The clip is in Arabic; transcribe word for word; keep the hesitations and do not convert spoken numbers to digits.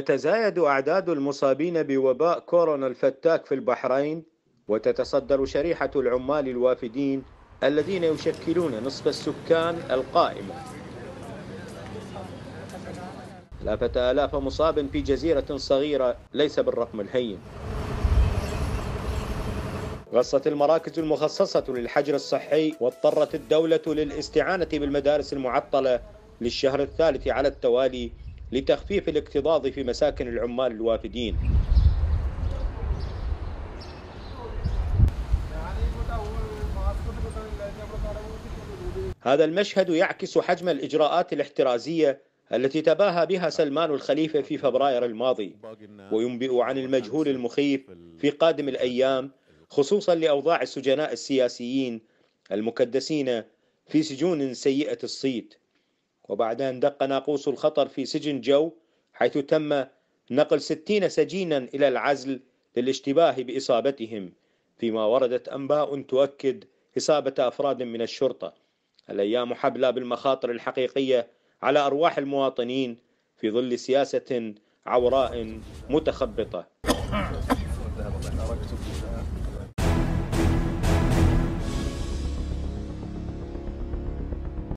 تتزايد أعداد المصابين بوباء كورونا الفتاك في البحرين، وتتصدر شريحة العمال الوافدين الذين يشكلون نصف السكان القائمة. ثلاثة آلاف مصاب في جزيرة صغيرة ليس بالرقم الهين. غصت المراكز المخصصة للحجر الصحي، واضطرت الدولة للاستعانة بالمدارس المعطلة للشهر الثالث على التوالي لتخفيف الاكتظاظ في مساكن العمال الوافدين. هذا المشهد يعكس حجم الإجراءات الاحترازية التي تباهى بها سلمان الخليفة في فبراير الماضي، وينبئ عن المجهول المخيف في قادم الأيام، خصوصا لأوضاع السجناء السياسيين المكدسين في سجون سيئة الصيت. وبعد أن دق ناقوس الخطر في سجن جو، حيث تم نقل ستين سجينا إلى العزل للاشتباه بإصابتهم، فيما وردت أنباء تؤكد إصابة أفراد من الشرطة. الأيام حبلى بالمخاطر الحقيقية على أرواح المواطنين في ظل سياسة عوراء متخبطة.